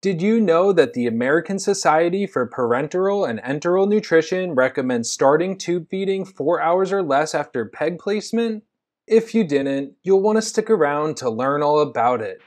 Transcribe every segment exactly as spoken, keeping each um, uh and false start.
Did you know that the American Society for Parenteral and Enteral Nutrition recommends starting tube feeding four hours or less after PEG placement? If you didn't, you'll want to stick around to learn all about it.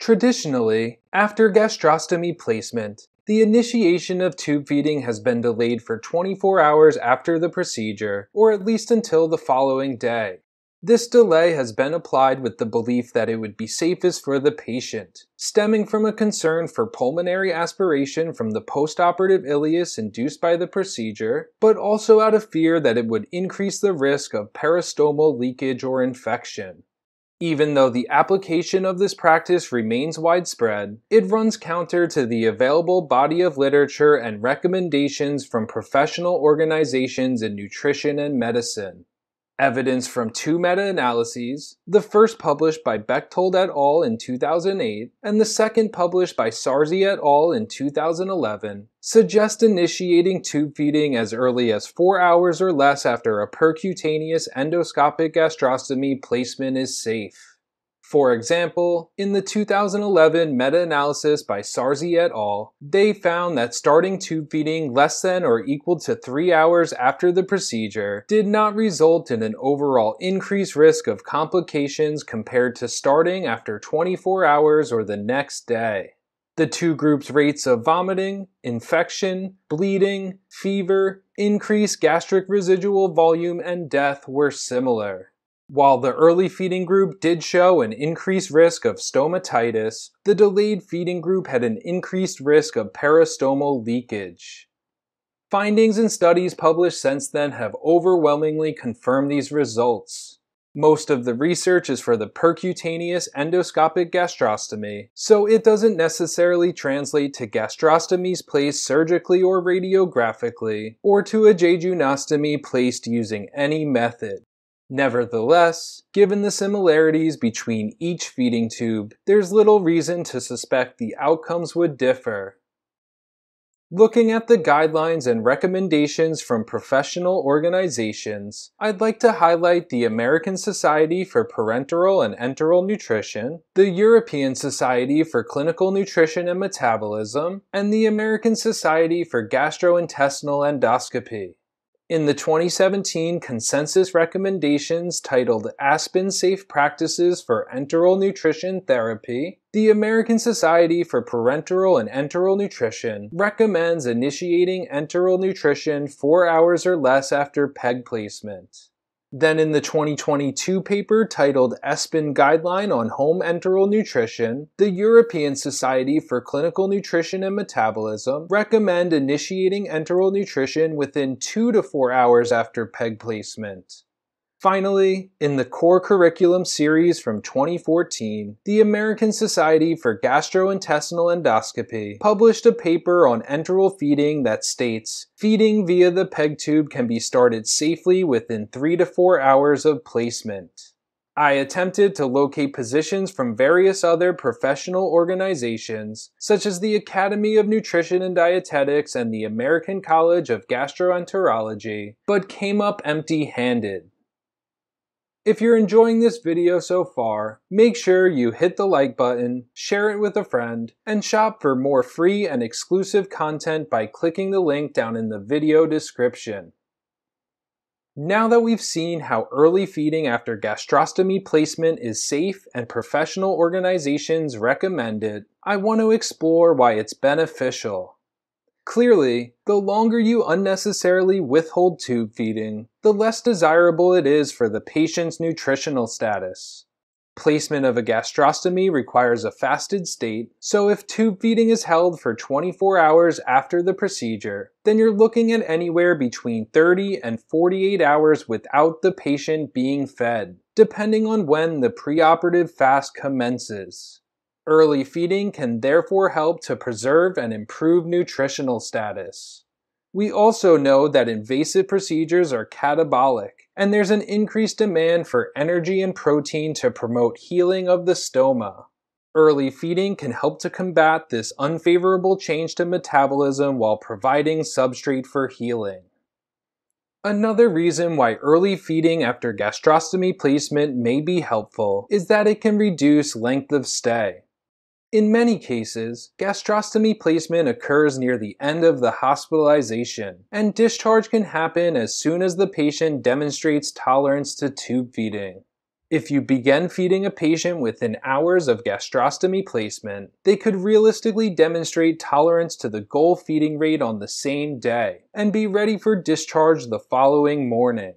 Traditionally, after gastrostomy placement, the initiation of tube feeding has been delayed for twenty-four hours after the procedure, or at least until the following day. This delay has been applied with the belief that it would be safest for the patient, stemming from a concern for pulmonary aspiration from the postoperative ileus induced by the procedure, but also out of fear that it would increase the risk of peristomal leakage or infection. Even though the application of this practice remains widespread, it runs counter to the available body of literature and recommendations from professional organizations in nutrition and medicine. Evidence from two meta-analyses, the first published by Bechtold et al. In two thousand eight, and the second published by Sarzi et al. In two thousand eleven, suggest initiating tube feeding as early as four hours or less after a percutaneous endoscopic gastrostomy placement is safe. For example, in the two thousand eleven meta-analysis by Sarzi et al., they found that starting tube feeding less than or equal to three hours after the procedure did not result in an overall increased risk of complications compared to starting after twenty-four hours or the next day. The two groups' rates of vomiting, infection, bleeding, fever, increased gastric residual volume, and death were similar. While the early feeding group did show an increased risk of stomatitis, the delayed feeding group had an increased risk of peristomal leakage. Findings and studies published since then have overwhelmingly confirmed these results. Most of the research is for the percutaneous endoscopic gastrostomy, so it doesn't necessarily translate to gastrostomies placed surgically or radiographically, or to a jejunostomy placed using any method. Nevertheless, given the similarities between each feeding tube, there's little reason to suspect the outcomes would differ. Looking at the guidelines and recommendations from professional organizations, I'd like to highlight the American Society for Parenteral and Enteral Nutrition, the European Society for Clinical Nutrition and Metabolism, and the American Society for Gastrointestinal Endoscopy. In the twenty seventeen consensus recommendations titled Aspen Safe Practices for Enteral Nutrition Therapy, the American Society for Parenteral and Enteral Nutrition recommends initiating enteral nutrition four hours or less after PEG placement. Then in the twenty twenty-two paper titled ESPEN Guideline on Home Enteral Nutrition, the European Society for Clinical Nutrition and Metabolism recommend initiating enteral nutrition within two to four hours after PEG placement. Finally, in the Core Curriculum series from twenty fourteen, the American Society for Gastrointestinal Endoscopy published a paper on enteral feeding that states, "Feeding via the PEG tube can be started safely within three to four hours of placement." I attempted to locate positions from various other professional organizations, such as the Academy of Nutrition and Dietetics and the American College of Gastroenterology, but came up empty-handed. If you're enjoying this video so far, make sure you hit the like button, share it with a friend, and shop for more free and exclusive content by clicking the link down in the video description. Now that we've seen how early feeding after gastrostomy placement is safe and professional organizations recommend it, I want to explore why it's beneficial. Clearly, the longer you unnecessarily withhold tube feeding, the less desirable it is for the patient's nutritional status. Placement of a gastrostomy requires a fasted state, so if tube feeding is held for twenty-four hours after the procedure, then you're looking at anywhere between thirty and forty-eight hours without the patient being fed, depending on when the preoperative fast commences. Early feeding can therefore help to preserve and improve nutritional status. We also know that invasive procedures are catabolic, and there's an increased demand for energy and protein to promote healing of the stoma. Early feeding can help to combat this unfavorable change to metabolism while providing substrate for healing. Another reason why early feeding after gastrostomy placement may be helpful is that it can reduce length of stay. In many cases, gastrostomy placement occurs near the end of the hospitalization, and discharge can happen as soon as the patient demonstrates tolerance to tube feeding. If you begin feeding a patient within hours of gastrostomy placement, they could realistically demonstrate tolerance to the goal feeding rate on the same day, and be ready for discharge the following morning.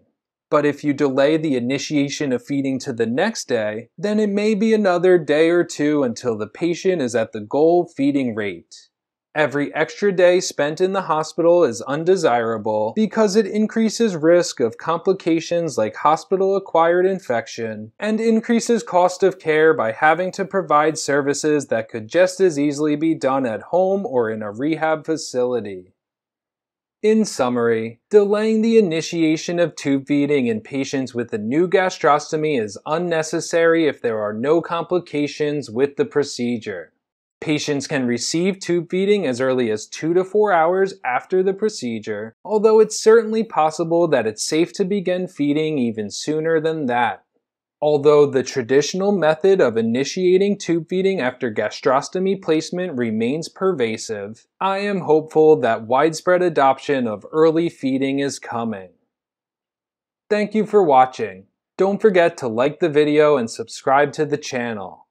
But if you delay the initiation of feeding to the next day, then it may be another day or two until the patient is at the goal feeding rate. Every extra day spent in the hospital is undesirable because it increases risk of complications like hospital-acquired infection and increases cost of care by having to provide services that could just as easily be done at home or in a rehab facility. In summary, delaying the initiation of tube feeding in patients with a new gastrostomy is unnecessary if there are no complications with the procedure. Patients can receive tube feeding as early as two to four hours after the procedure, although it's certainly possible that it's safe to begin feeding even sooner than that. Although the traditional method of initiating tube feeding after gastrostomy placement remains pervasive, I am hopeful that widespread adoption of early feeding is coming. Thank you for watching. Don't forget to like the video and subscribe to the channel.